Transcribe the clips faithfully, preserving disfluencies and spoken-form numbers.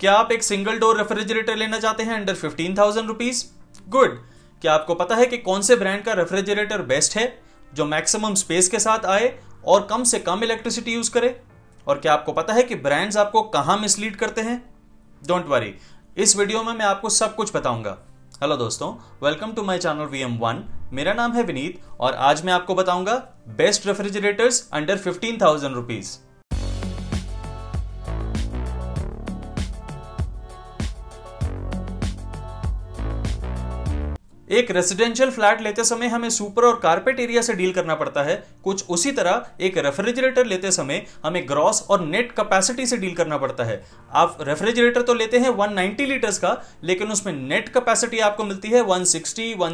क्या आप एक सिंगल डोर रेफ्रिजरेटर लेना चाहते हैं under fifteen thousand rupees? Good. क्या आपको पता है कि कौन से ब्रांड का रेफ्रिजरेटर बेस्ट है जो मैक्सिमम स्पेस के साथ आए और कम से कम इलेक्ट्रिसिटी यूज करे? और क्या आपको पता है कि ब्रांड्स आपको कहां मिसलीड करते हैं? डोंट वरी, इस वीडियो में मैं आपको सब कुछ बताऊंगा। हेलो दोस्तों, welcome to my channel V M one. मेरा नाम है विनीत और आज मैं आपको बताऊंगा best refrigerators under fifteen thousand rupees. एक रेसिडेंशियल फ्लैट लेते समय हमें सुपर और कारपेट एरिया से डील करना पड़ता है, कुछ उसी तरह एक रेफ्रिजरेटर लेते समय हमें ग्रॉस और नेट कैपेसिटी से डील करना पड़ता है। आप रेफ्रिजरेटर तो लेते हैं एक सौ नब्बे लीटर्स का, लेकिन उसमें नेट कैपेसिटी आपको मिलती है एक सौ साठ, एक सौ सत्तर,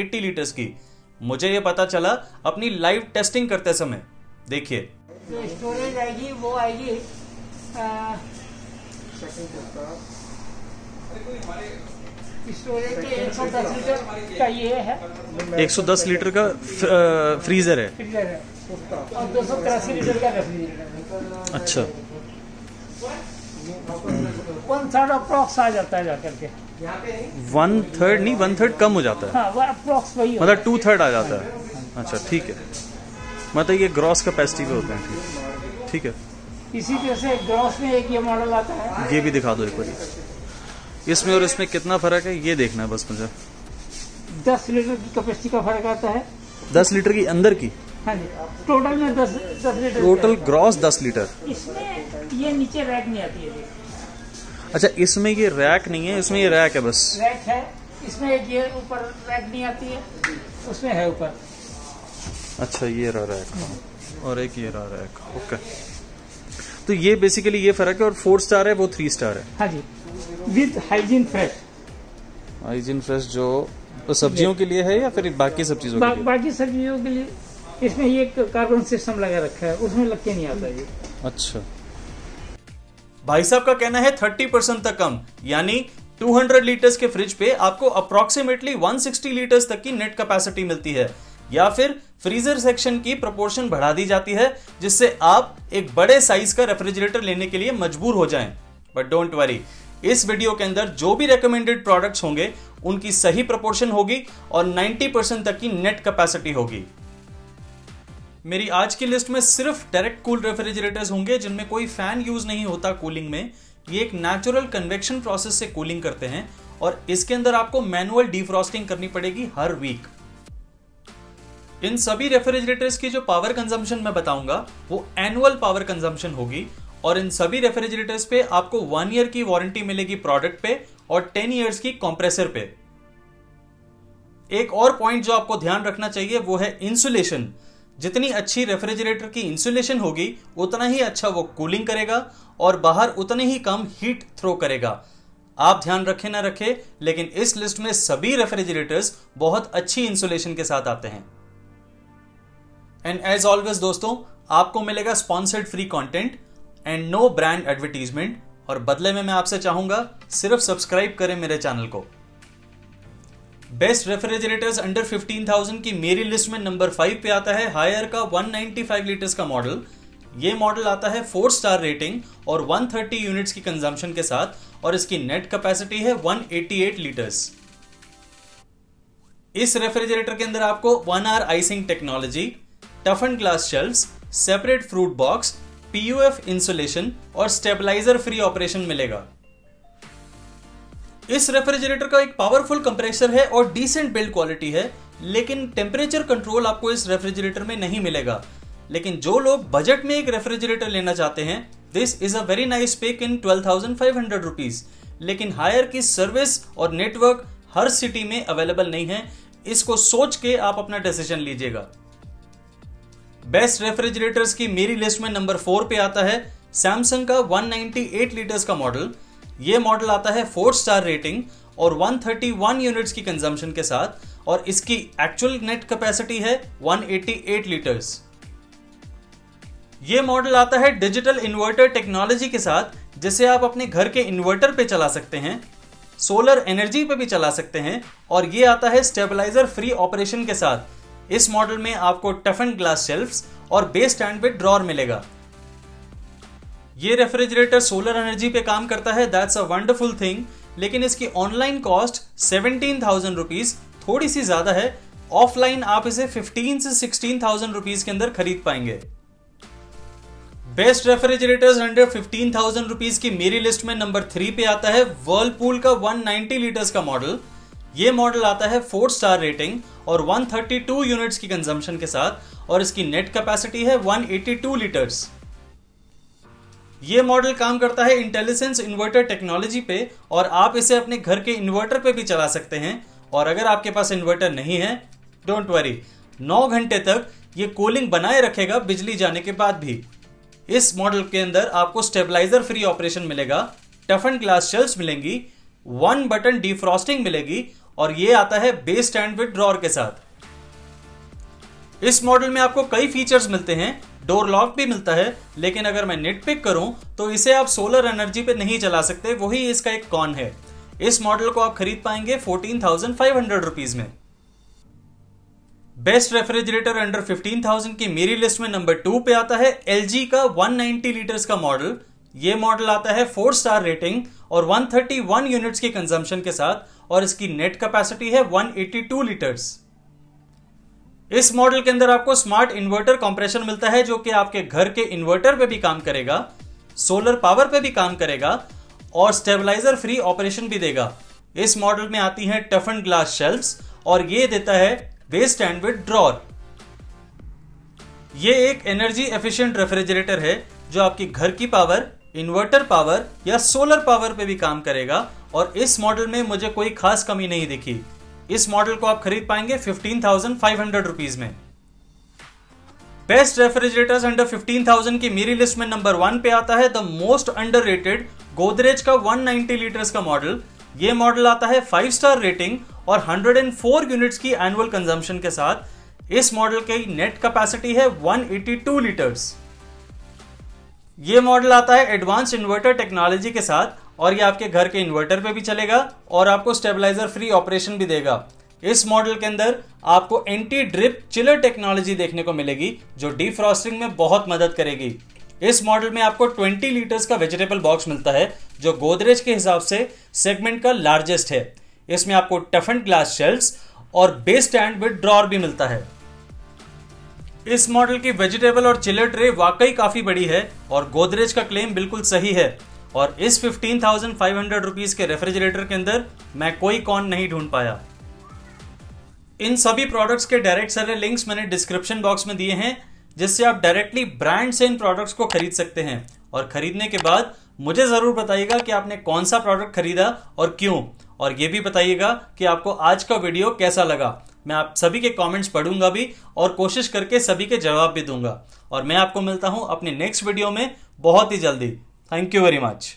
एक सौ अस्सी लीटर्स की। मुझे ये पता चला अपनी लाइव टेस्टिंग करते समय। देखिए जो स्टोरेज आएगी वो आएगी आ... एक सौ दस लीटर का फ्रीजर है, फ्रीजर है। और दो सौ तिरासी लीटर का रेफ्रिजरेटर। अच्छा, वन थर्ड अप्रॉक्स आ जाता है जाकर के। वन थर्ड नहीं, वन थर्ड कम हो जाता है। हाँ, वो अप्रॉक्स वही, मतलब टू थर्ड आ जाता है। अच्छा ठीक है, मतलब ये ग्रॉस कैपेसिटी पे होते हैं। ठीक है, इसी तरह से ग्रॉस में एक ये मॉडल आता है। ये भी दिखा दो एक बार, इसमें और इसमें कितना फर्क है ये देखना है बस मुझे। दस लीटर की कैपेसिटी का फर्क आता है, दस लीटर की अंदर की। हाँ जी, टोटल में दस दस लीटर, टोटल ग्रॉस दस लीटर। इसमें ये नीचे रैक नहीं आती है। अच्छा, इसमें ये रैक नहीं है, इसमें ये रैक है बस। रैक है इसमें, एक ये ऊपर रैक नहीं आती है, उसमें है ऊपर। अच्छा, ये रहा रैक और एक ये रहा रैक। ओके, तो ये बेसिकली ये फर्क है। और फोर स्टार है, वो थ्री स्टार है। हाँ जी, with hygiene fresh. Hygiene fresh जो तो सब्जियों के लिए है या फिर बाकी सब चीजों बा, के लिए? बाकी सब्जियों के लिए। इसमें ये कार्बन सिस्टम लगा रखा है, उसमें लग के नहीं आता ये। अच्छा, भाई साहब का कहना है तीस परसेंट तक कम, यानी दो सौ लीटर्स के फ्रिज पे आपको अप्रोक्सीमेटली एक सौ साठ लीटर्स तक की नेट कैपेसिटी मिलती है, या फिर फ्रीजर सेक्शन की प्रोपोर्शन बढ़ा दी जाती है जिससे आप एक बड़े साइज का रेफ्रिजरेटर लेने के लिए मजबूर हो जाएं। बट डोंट वरी, इस वीडियो के अंदर जो भी रेकमेंडेड प्रोडक्ट्स होंगे उनकी सही प्रोपोर्शन होगी और नब्बे परसेंट तक की नेट कैपेसिटी होगी। मेरी आज की लिस्ट में सिर्फ डायरेक्ट कूल रेफ्रिजरेटर्स होंगे जिनमें कोई फैन यूज नहीं होता कूलिंग में। ये एक नेचुरल कन्वेक्शन प्रोसेस से कूलिंग करते हैं और इसके अंदर आपको मैनुअल डिफ्रॉस्टिंग करनी पड़ेगी हर वीक। इन सभी रेफ्रिजरेटर्स की जो पावर कंजम्पशन मैं बताऊंगा वो एनुअल पावर कंजम्पशन होगी और इन सभी रेफ्रिजरेटर्स पे आपको वन ईयर की वारंटी मिलेगी प्रोडक्ट पे और टेन ईयर्स की कंप्रेसर पे। एक और पॉइंट जो आपको ध्यान रखना चाहिए वो है इंसुलेशन। जितनी अच्छी रेफ्रिजरेटर की इंसुलेशन होगी उतना ही अच्छा वो कूलिंग करेगा और बाहर उतने ही कम हीट थ्रो करेगा। आप ध्यान रखें ना रखें, लेकिन इस लिस्ट में सभी रेफ्रिजरेटर्स बहुत अच्छी इंसुलेशन के साथ आते हैं। एंड एज ऑलवेज दोस्तों, आपको मिलेगा sponsored free content and no brand advertisement, और बदले में मैं आपसे चाहूंगा सिर्फ सब्सक्राइब करें मेरे चैनल को। बेस्ट रेफ्रिजरेटर्स अंडर पंद्रह हज़ार की मेरी लिस्ट में नंबर फाइव पे आता है हायर का एक सौ पचानवे लीटर्स का मॉडल। ये मॉडल आता है फोर स्टार रेटिंग और एक सौ तीस यूनिट्स की कंजम्पशन के साथ और इसकी नेट कैपेसिटी है एक सौ अट्ठासी लीटर्स। इस रेफ्रिजरेटर के अंदर आपको one hour icing technology, tough and glass shelves, separate fruit box, P U F insulation और स्टेबलाइजर फ्री ऑपरेशन मिलेगा। इस रेफ्रिजरेटर का एक पावरफुल कंप्रेसर है और डिसेंट बिल्ड क्वालिटी है, लेकिन टेम्परेचर कंट्रोल आपको इस रेफ्रिजरेटर में नहीं मिलेगा। लेकिन जो लोग बजट में एक रेफ्रिजरेटर लेना चाहते हैं, this is a very nice pick in बारह हज़ार पाँच सौ रुपीस। लेकिन हायर की सर्विस और नेटवर्क हर सिटी में अवेलेबल नहीं है, इसको सोच के आप अपना डिसीजन लीजिएगा। बेस्ट रेफ्रिजरेटर्स की मेरी लिस्ट में नंबर फोर पे आता है सैमसंग का एक सौ अट्ठानवे लीटर्स का मॉडल। ये मॉडल आता है फोर स्टार रेटिंग और एक सौ इकतीस यूनिट्स की कंजम्पशन के साथ और इसकी एक्चुअल नेट कैपेसिटी है एक सौ अट्ठासी लीटर्स। ये मॉडल आता है डिजिटल इन्वर्टर टेक्नोलॉजी के साथ, जिसे आप अपने घर के इन्वर्टर पे चला सकते हैं, सोलर एनर्जी पे भी चला सकते हैं और ये आता है स्टेबलाइजर फ्री ऑपरेशन के साथ। इस मॉडल में आपको टफन ग्लास शेल्फ्स और बेस स्टैंड पे ड्रॉर मिलेगा। ये रेफ्रिजरेटर सोलर एनर्जी पे काम करता है, दैट्स अ वंडरफुल थिंग, लेकिन इसकी online cost seventeen thousand rupees थोड़ी सी ज्यादा है। ऑफलाइन आप इसे फिफ्टीन से सिक्सटीन थाउजेंड रुपीज के अंदर खरीद पाएंगे। Best refrigerators under fifteen thousand rupees की मेरी लिस्ट में नंबर थ्री पे आता है वर्लपूल का वन नाइंटी लीटर्स का मॉडल। ये मॉडल आता है फोर स्टार रेटिंग और वन थर्टी टू यूनिट्स की कंजम्पशन के साथ, और इसकी नेट कैपेसिटी है वन एटी टू लीटर्स। ये मॉडल काम करता है इंटेलिजेंस इन्वर्टर टेक्नोलॉजी पे, और आप इसे अपने घर के इन्वर्टर पे भी चला सकते हैं। और अगर आपके पास इन्वर्टर नहीं है, डोंट वरी, नौ घंटे तक ये कूलिंग बनाए रखेगा बिजली जाने के बाद भी। इस मॉडल के अंदर आपको स्टेबलाइजर फ्री ऑपरेशन मिलेगा, टफन ग्लास शेल्स मिलेंगी, वन बटन डिफ्रॉस्टिंग मिलेगी, और ये आता है बेस स्टैंड विद ड्रॉअर के साथ। इस मॉडल में आपको कई फीचर्स मिलते हैं, डोर लॉक भी मिलता है, लेकिन अगर मैं नेट पिक करूं तो इसे आप सोलर एनर्जी पे नहीं चला सकते, वही इसका एक कॉन है। इस मॉडल को आप खरीद पाएंगे fourteen thousand five hundred rupees में। Best refrigerator under fifteen thousand की मेरी लिस्ट में नंबर टू पे आता है एलजी का वन नाइंटी लीटर्स का मॉडल। ये मॉडल आता है फोर स्टार रेटिंग और वन थर्टी वन यूनिट्स की कंजम्पशन के साथ, और इसकी नेट कैपेसिटी है वन एटी टू लीटर्स। इस मॉडल के अंदर आपको स्मार्ट इन्वर्टर कॉम्प्रेशन मिलता है, जो कि आपके घर के इन्वर्टर पे भी काम करेगा, सोलर पावर पे भी काम करेगा, और स्टेबलाइजर फ्री ऑपरेशन भी देगा। इस मॉडल में आती है टफन ग्लास शेल्व्स, और ये देता है बेस स्टैंड विद ड्रॉअर। ये एक एनर्जी एफिशिएंट रेफ्रिजरेटर है जो आपकी घर की पावर, इन्वर्टर पावर या सोलर पावर पे भी काम करेगा, और इस मॉडल में मुझे कोई खास कमी नहीं दिखी। इस मॉडल को आप खरीद पाएंगे fifteen thousand five hundred rupees में। Best refrigerators under fifteen thousand की मेरी लिस्ट में नंबर वन पे आता है द मोस्ट अंडररेटेड गोदरेज का वन नाइंटी लीटर्स का मॉडल। ये मॉडल आता है फाइव स्टार रेटिंग और वन हंड्रेड फोर यूनिट्स की एनुअल कंजम्पशन के साथ। इस मॉडल की नेट कैपेसिटी है वन एटी टू लीटर्स। ये मॉडल आता है एडवांस्ड इन्वर्टर टेक्नोलॉजी के साथ, और ये आपके घर के इन्वर्टर पे भी चलेगा और आपको स्टेबलाइजर फ्री ऑपरेशन भी देगा। इस मॉडल के अंदर आपको एंटी ड्रिप चिलर टेक्नोलॉजी देखने को मिलेगी, जो डिफ्रॉस्टिंग में बहुत मदद करेगी। इस मॉडल में आपको ट्वेंटी लीटर्स का वेजिटेबल बॉक्स मिलता है, जो गोदरेज के हिसाब से सेगमेंट का लार्जेस्ट है। इसमें आपको टफन ग्लास शेल्व्स और बेस स्टैंड विद ड्रॉअर भी मिलता है। इस मॉडल की वेजिटेबल और चिलर ट्रे वाकई काफी बड़ी है, और गोदरेज का क्लेम बिल्कुल सही है। और इस fifteen thousand five hundred rupees के रेफ्रिजरेटर के अंदर मैं कोई कॉन नहीं ढूंढ पाया। इन सभी प्रोडक्ट्स के डायरेक्ट सेलर लिंक्स मैंने डिस्क्रिप्शन बॉक्स में दिए हैं, जिससे आप डायरेक्टली ब्रांड से इन प्रोडक्ट्स को खरीद सकते हैं। और खरीदने के बाद मुझे ज़रूर बताइएगा कि आपने कौन सा प्रोडक्ट खरीदा और क्यों, और ये भी बताइएगा कि आपको आज का वीडियो कैसा लगा। मैं आप सभी के कमेंट्स पढ़ूंगा भी, और कोशिश करके सभी के जवाब भी दूंगा। और मैं आपको मिलता हूँ अपने नेक्स्ट वीडियो में बहुत ही जल्दी। Thank you very much.